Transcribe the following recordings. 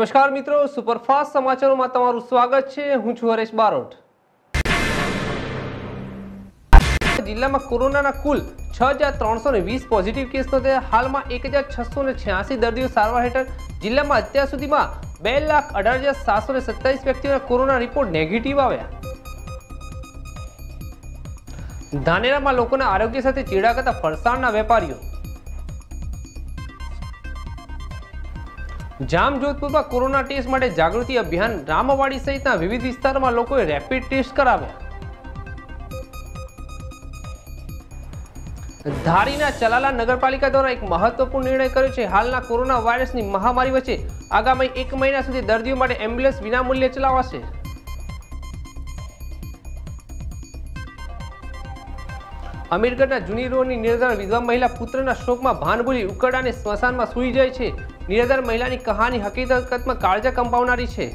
नमस्कार मित्रों, सुपरफास्ट समाचारों में तमारू स्वागत छे। हूं छु हरेश बारोट। जिला में कोरोना ना कुल 6320 पॉजिटिव केस नोंधाया। हाल में 1686 दर्दियों सारवार हेठळ। जिला में अत्यार सुधीमां 2,18,727 व्यक्तिओना कोरोना रिपोर्ट नेगेटिव आव्या। धानेरा में लोकोना आरोग्य साथे चेड़ा करता फरसाणना वेपारीओ। जामजोधपुर में कोरोना टेस्ट माटे जागृति अभियान। रामवाड़ी सहित विविध विस्तार में लोगोए रेपिड टेस्ट कराव्या। धारीना चलाला नगरपालिका द्वारा एक महत्वपूर्ण निर्णय कर्यो छे। हालना कोरोना वायरस की महामारी वच्चे आगामी 1 महीना सुधी दर्दियों माटे एम्ब्युलन्स विनामूल्ये चलावाशे। अमीरगढ़ जूनी रोड की निराधार विधवा महिला पुत्रना शोक में भान भूली उकड़ा ने स्मशान में सूई जाए छे। निराधार महिला की कहानी हकीकत में काळजा कंपावनारी छे।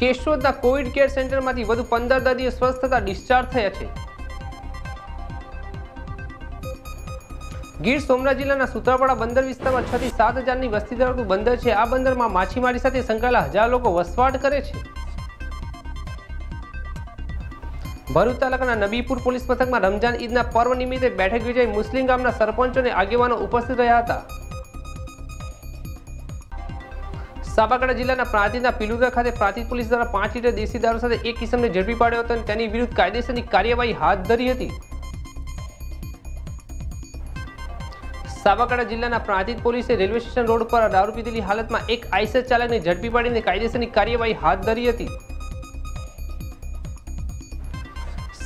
केशोदना कोविड केयर सेंटर में वधु 15 दर्दीओ स्वस्थ थता डिस्चार्ज थया छे। गीर सोमनाथ जिला सूत्रापाड़ा बंदर विस्तार में 6 થી 7 हज़ार की वस्ती धरावतु बंदर है। आ बंदर में मछीमारी साथ संकळायेला हजारों लोग वसवाट करे छे। भरूच तालुकाना नबीपुर पुलिस मथक में रमजान ईदना पर्व निमित्ते बैठक योजाई। मुस्लिम गामना सरपंचों ने आगेवानो उपस्थित रह्या हता। साबरकांठा जिल्लाना प्रांतिजना पीलुदा खाते प्रांतिज पुलिस द्वारा 5 लीटर देशी दारू साथे एक किशोरने झड़पी पाड्यो हतो અને તેની વિરુદ્ધ કાયદેસરની કાર્યવાહી હાથ ધરી હતી। साबरकांठा जिल्लाना प्रांतिज पुलिसे रेलवे स्टेशन रोड पर दारू पीधेली हालतમાં એક આઈસર ચાલકને ઝડપી પાડીને કાયદેસરની કાર્યવાહી હાથ ધરી હતી।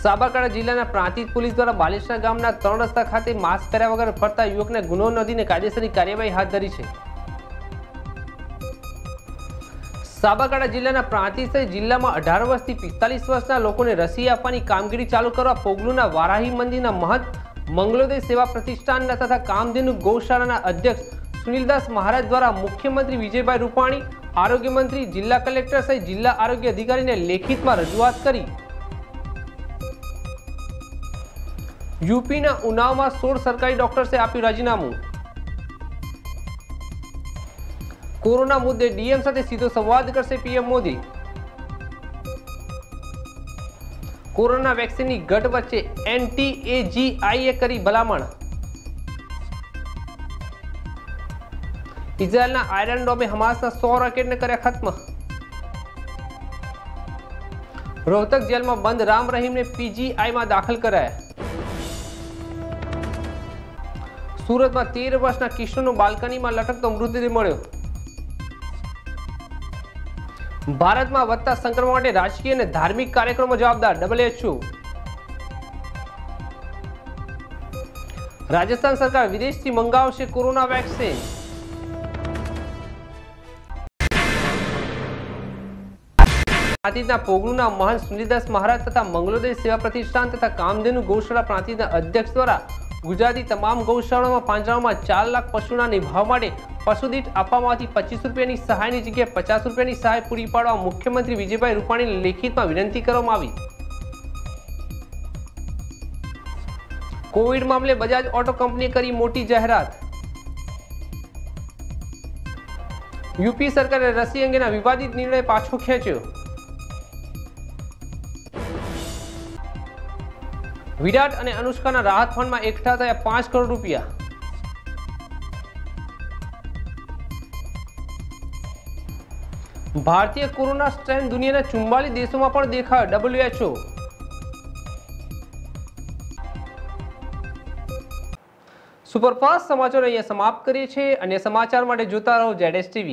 साबरकांठा जिला प्रांतिज पुलिस द्वारा बालेसरा गामना 3 रस्ता खाते मास्क पहर्या वगर फरता युवकने गुनो नोंधीने कायदेसरनी कार्यवाही हाथ धरी छे। साबरकांठा जिला प्रांतिज सहित जिला में 18 वर्षथी 45 वर्षना लोकोने रसी आपवानी कामगीरी चालू करवा पोगलूना वाराही मंदिरना महंत मंगलोदय सेवा प्रतिष्ठानना तथा कामधेनु गौशालाना अध्यक्ष सुनीलदास महाराज द्वारा मुख्यमंत्री विजयभाई रूपाणी, आरोग्य मंत्री, जिला कलेक्टर सहित जिला आरोग्य अधिकारी ने लेखित में रजूआत करी। यूपी ना उन्नाव में 16 सरकारी डॉक्टर से आप राजीनामु। कोरोना मुद्दे डीएम साथे सीधो संवाद करशे पीएम मोदी। कोरोना वेक्सिन की घट वच्चे एनटीएजीआईए करी भलामण। इजरायल ना आयरन डोमे हमास ना 100 रॉकेट ने कर्या खत्म। रोहतक जेल में बंद राम रहीम ने पीजीआई में दाखिल कराया। सूरत में 13 वर्षना किशोरनो बालकनी में लटकतो मृतदेह मळ्यो। भारत में વધતા संक्रमण માટે राजकीय અને धार्मिक कार्यक्रमों जवाबदार WHO। राजस्थान सरकार विदेश थी मंगावशे कोरोना वेक्सिन। प्रांतिजना पोगलूना महंत सुनीलदास महाराज तथा मंगलोदय सेवा प्रतिष्ठान तथा कामधेनु गौशाला प्रांतिजना अध्यक्ष द्वारा गुजराती तमाम गौशालाओं में પાંજરાઓ में 4 लाख पशुना निभाव माटे पशुदीठ आपवामां आवती 25 रुपया की सहाय की जगह 50 रुपया की सहाय पूरी पाड़वा मुख्यमंत्री विजयभाई रूपाणी ने लिखित में विनती करवामां आवी। कोविड मामले बजाज ऑटो कंपनीए करी मोटी जाहेरात। यूपी सरकारे रसी अंगेना विवादित निर्णय पाछो खेच्यो। विराट और अनुष्का ना राहत फंड में एकठा थया 5 करोड़ रुपया। भारतीय कोरोना स्ट्रेन दुनिया 44 देशों में देखा WHO। सुपरफास्ट समाचार अहीं समाप्त करीए छे। अन्य समाचार माटे जोता रहो ZSTV।